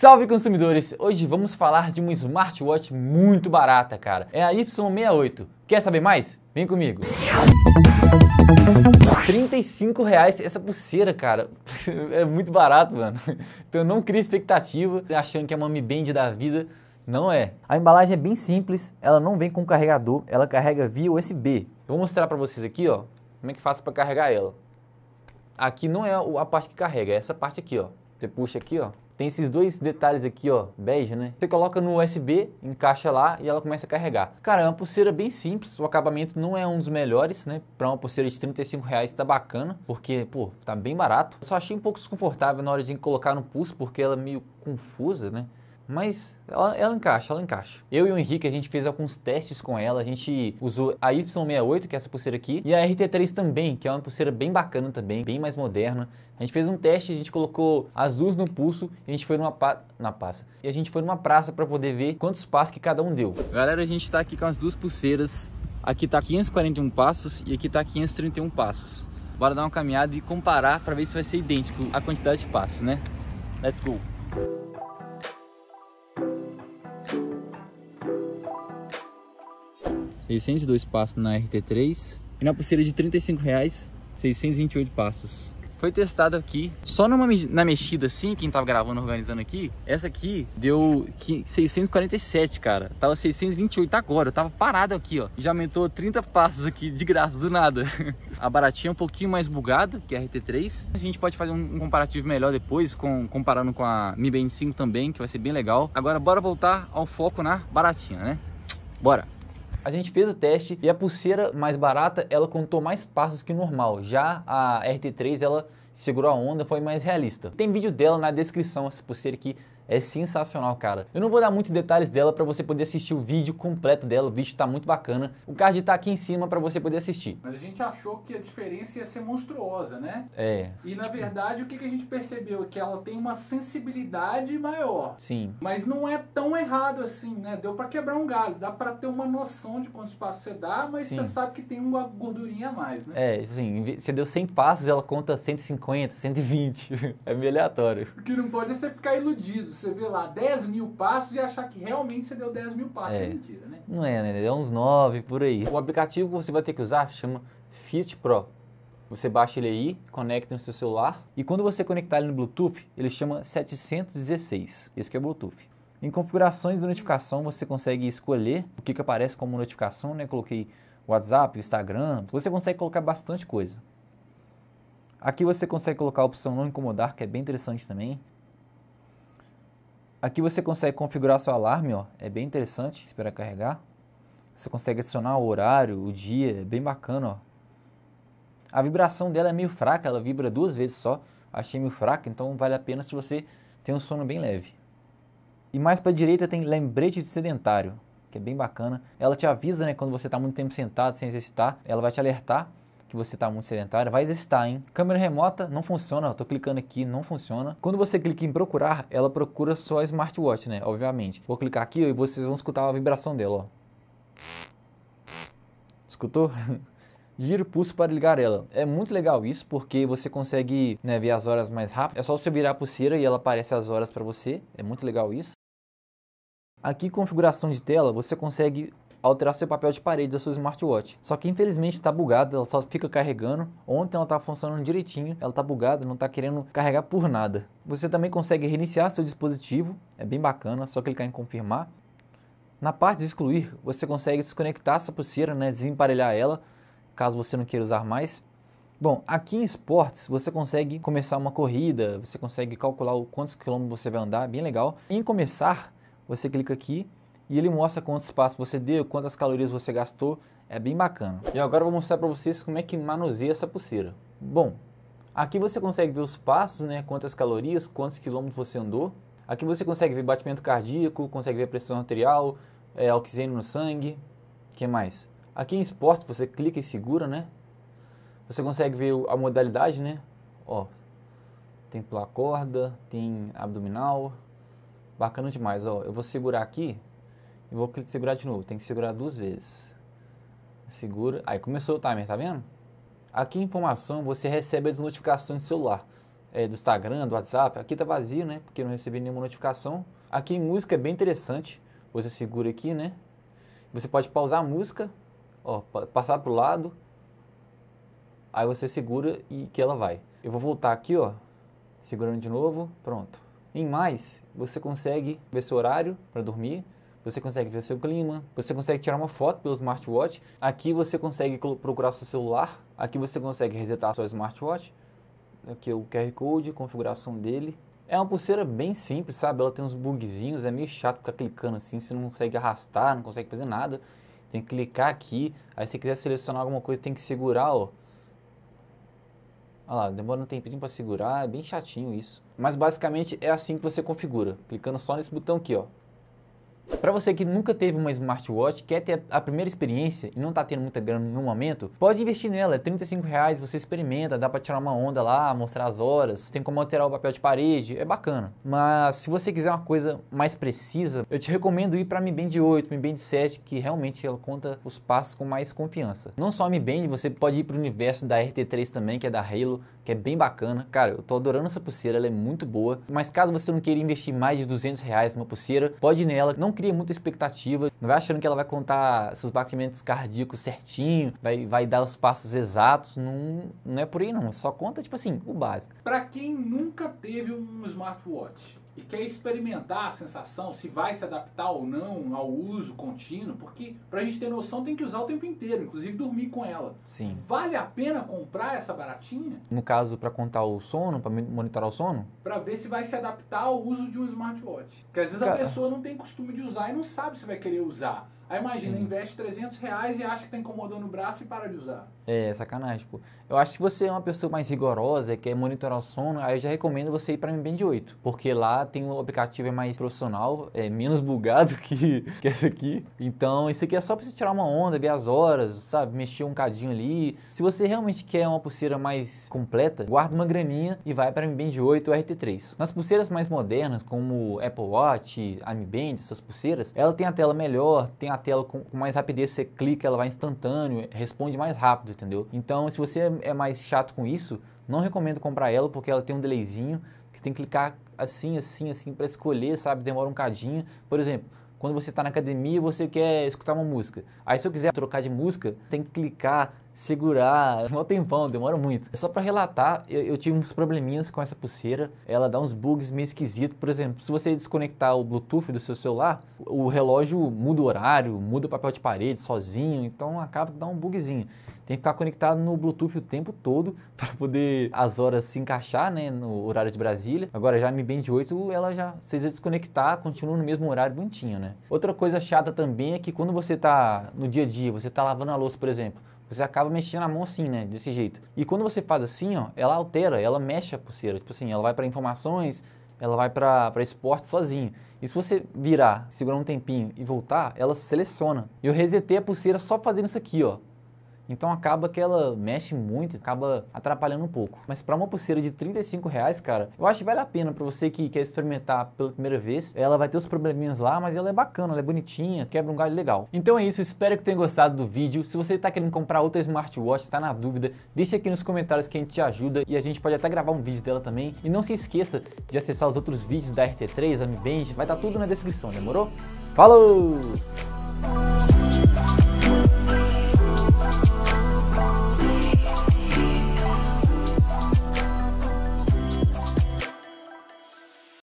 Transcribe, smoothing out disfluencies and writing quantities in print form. Salve consumidores! Hoje vamos falar de uma smartwatch muito barata, cara. É a Y68. Quer saber mais? Vem comigo. R$35 essa pulseira, cara. É muito barato, mano. Então eu não cria expectativa achando que é uma Mi Band da vida. Não é. A embalagem é bem simples, ela não vem com carregador, ela carrega via USB. Eu vou mostrar pra vocês aqui, ó, como é que faço pra carregar ela. Aqui não é a parte que carrega, é essa parte aqui, ó. Você puxa aqui, ó. Tem esses dois detalhes aqui, ó, bege, né? Você coloca no USB, encaixa lá e ela começa a carregar. Cara, é uma pulseira bem simples, o acabamento não é um dos melhores, né? Pra uma pulseira de R$35 tá bacana, porque, pô, tá bem barato. Só achei um pouco desconfortável na hora de colocar no pulso, porque ela é meio confusa, né? Mas ela encaixa, ela encaixa. Eu e o Henrique, a gente fez alguns testes com ela. A gente usou a Y68, que é essa pulseira aqui, e a RT3 também, que é uma pulseira bem bacana também, bem mais moderna. A gente fez um teste, a gente colocou as duas no pulso e a gente foi numa praça para poder ver quantos passos que cada um deu. Galera, a gente tá aqui com as duas pulseiras. Aqui tá 541 passos e aqui tá 531 passos. Bora dar uma caminhada e comparar para ver se vai ser idêntico a quantidade de passos, né? Let's go! R$602 passos na RT3 e na pulseira de R$35, 628 passos. Foi testado aqui, só na mexida assim, quem tava gravando, organizando aqui, essa aqui deu 647, cara. Tava 628 agora, eu tava parado aqui, ó. Já aumentou 30 passos aqui, de graça, do nada. A baratinha é um pouquinho mais bugada, que é a RT3. A gente pode fazer um comparativo melhor depois, comparando com a Mi Band 5 também, que vai ser bem legal. Agora bora voltar ao foco na baratinha, né? Bora! A gente fez o teste e a pulseira mais barata, ela contou mais passos que o normal. Já a RT3, ela segurou a onda, foi mais realista. Tem vídeo dela na descrição, essa pulseira aqui é sensacional, cara. Eu não vou dar muitos detalhes dela para você poder assistir o vídeo completo dela, o vídeo tá muito bacana. O card tá aqui em cima para você poder assistir. Mas a gente achou que a diferença ia ser monstruosa, né? É. E na verdade, o que a gente percebeu? Que ela tem uma sensibilidade maior. Sim. Mas não é tão errado assim, né? Deu para quebrar um galho, dá para ter uma noção de quantos passos você dá, mas sim, você sabe que tem uma gordurinha a mais, né? É, assim, você deu 100 passos, ela conta 150, 120. É meio aleatório. O que não pode é você ficar iludido. Você vê lá 10 mil passos e achar que realmente você deu 10 mil passos, é mentira, né? Não é, né? É uns 9, por aí. O aplicativo que você vai ter que usar chama Fit Pro. Você baixa ele aí, conecta no seu celular e quando você conectar ele no Bluetooth, ele chama 716. Esse que é o Bluetooth. Em configurações da notificação, você consegue escolher o que aparece como notificação, né? Coloquei WhatsApp, Instagram, você consegue colocar bastante coisa. Aqui você consegue colocar a opção não incomodar, que é bem interessante também. Aqui você consegue configurar seu alarme, ó, é bem interessante, espera carregar. Você consegue adicionar o horário, o dia, é bem bacana, ó. A vibração dela é meio fraca, ela vibra 2 vezes só, achei meio fraca, então vale a pena se você tem um sono bem leve. E mais para a direita tem lembrete de sedentário, que é bem bacana. Ela te avisa, né, quando você está muito tempo sentado sem exercitar, ela vai te alertar que você está muito sedentário, vai exercitar, hein? Câmera remota não funciona, eu tô clicando aqui, não funciona. Quando você clica em procurar, ela procura só a smartwatch, né? Obviamente. Vou clicar aqui e vocês vão escutar a vibração dela, ó. Escutou? Gira o pulso para ligar ela. É muito legal isso, porque você consegue, né, ver as horas mais rápido. É só você virar a pulseira e ela aparece as horas para você. É muito legal isso. Aqui, configuração de tela, você consegue alterar seu papel de parede da sua smartwatch. Só que infelizmente está bugada, ela só fica carregando. Ontem ela estava funcionando direitinho, ela está bugada, não está querendo carregar por nada. Você também consegue reiniciar seu dispositivo, é bem bacana, só clicar em confirmar. Na parte de excluir, você consegue desconectar essa pulseira, né, desemparelhar ela, caso você não queira usar mais. Bom, aqui em esportes você consegue começar uma corrida, você consegue calcular quantos quilômetros você vai andar, bem legal. E em começar, você clica aqui e ele mostra quantos passos você deu, quantas calorias você gastou, é bem bacana. E agora eu vou mostrar para vocês como é que manuseia essa pulseira. Bom, aqui você consegue ver os passos, né? Quantas calorias, quantos quilômetros você andou. Aqui você consegue ver batimento cardíaco, consegue ver pressão arterial, oxigênio no sangue, o que mais? Aqui em esporte você clica e segura, né? Você consegue ver a modalidade, né? Ó, tem pular corda, tem abdominal, bacana demais. Ó, eu vou segurar aqui. E vou segurar de novo, tem que segurar 2 vezes. Segura, aí começou o timer, tá vendo? Aqui em informação você recebe as notificações do celular. do Instagram, do WhatsApp. Aqui tá vazio, né? Porque não recebi nenhuma notificação. Aqui em música é bem interessante. Você segura aqui, né? Você pode pausar a música, ó, passar pro lado. Aí você segura e que ela vai. Eu vou voltar aqui, ó, segurando de novo, pronto. Em mais, você consegue ver seu horário para dormir, você consegue ver seu clima, você consegue tirar uma foto pelo smartwatch. Aqui você consegue procurar seu celular, aqui você consegue resetar sua smartwatch. Aqui é o QR Code, configuração dele. É uma pulseira bem simples, sabe? Ela tem uns bugzinhos, é meio chato ficar clicando assim, você não consegue arrastar, não consegue fazer nada. Tem que clicar aqui, aí se quiser selecionar alguma coisa tem que segurar, ó. Olha lá, demora um tempinho para segurar, é bem chatinho isso. Mas basicamente é assim que você configura, clicando só nesse botão aqui, ó. Para você que nunca teve uma smartwatch, quer ter a primeira experiência e não tá tendo muita grana no momento, pode investir nela, é R$35, você experimenta, dá para tirar uma onda lá, mostrar as horas, tem como alterar o papel de parede, é bacana. Mas se você quiser uma coisa mais precisa, eu te recomendo ir para Mi Band 8, Mi Band 7, que realmente ela conta os passos com mais confiança. Não só a Mi Band, você pode ir para o universo da RT3 também, que é da Halo, que é bem bacana. Cara, eu tô adorando essa pulseira, ela é muito boa, mas caso você não queira investir mais de R$200 numa pulseira, pode ir nela, não cria muita expectativa, não vai achando que ela vai contar seus batimentos cardíacos certinho, vai dar os passos exatos, não é por aí não, só conta tipo assim, o básico. Para quem nunca teve um smartwatch e quer experimentar a sensação, se vai se adaptar ou não ao uso contínuo, porque pra gente ter noção tem que usar o tempo inteiro, inclusive dormir com ela. Sim. Vale a pena comprar essa baratinha? No caso, para contar o sono, para monitorar o sono? Para ver se vai se adaptar ao uso de um smartwatch. Porque às vezes a pessoa não tem costume de usar e não sabe se vai querer usar. Aí imagina, sim, investe R$300 e acha que tá incomodando o braço e para de usar. É, sacanagem, pô. Eu acho que se você é uma pessoa mais rigorosa, quer monitorar o sono, aí eu já recomendo você ir para Mi Band 8. Porque lá tem um aplicativo mais profissional, é menos bugado que esse aqui. Então, esse aqui é só para você tirar uma onda, ver as horas, sabe? Mexer um cadinho ali. Se você realmente quer uma pulseira mais completa, guarda uma graninha e vai para Mi Band 8 ou RT3. Nas pulseiras mais modernas, como Apple Watch, a Mi Band, essas pulseiras, ela tem a tela melhor, tem a tela com mais rapidez, você clica, ela vai instantâneo, responde mais rápido, entendeu? Então, se você é mais chato com isso, não recomendo comprar ela, porque ela tem um delayzinho, que você tem que clicar assim, assim, assim, para escolher, sabe? Demora um cadinho. Por exemplo, quando você está na academia e você quer escutar uma música, aí se eu quiser trocar de música, tem que clicar, segurar, não tem pão, demora muito. É só para relatar, eu tive uns probleminhas com essa pulseira, ela dá uns bugs meio esquisitos. Por exemplo, se você desconectar o Bluetooth do seu celular, o relógio muda o horário, muda o papel de parede sozinho, então acaba que dá um bugzinho. Tem que ficar conectado no Bluetooth o tempo todo para poder as horas se encaixar, né, no horário de Brasília. Agora já a Mi Band 8, ela já, se você desconectar, continua no mesmo horário bonitinho, né? Outra coisa chata também é que quando você tá no dia a dia, você tá lavando a louça, por exemplo, você acaba mexendo a mão assim, né, desse jeito. E quando você faz assim, ó, ela altera, ela mexe a pulseira, tipo assim, ela vai para informações, ela vai para esporte sozinho. E se você virar, segurar um tempinho e voltar, ela seleciona. Eu resetei a pulseira só fazendo isso aqui, ó. Então acaba que ela mexe muito, acaba atrapalhando um pouco. Mas para uma pulseira de R$35, cara, eu acho que vale a pena para você que quer experimentar pela primeira vez. Ela vai ter os probleminhas lá, mas ela é bacana, ela é bonitinha, quebra um galho legal. Então é isso, espero que tenha gostado do vídeo. Se você tá querendo comprar outra smartwatch, tá na dúvida, deixa aqui nos comentários que a gente te ajuda e a gente pode até gravar um vídeo dela também. E não se esqueça de acessar os outros vídeos da RT3, da Mi Band, vai estar tudo na descrição, demorou? Falou!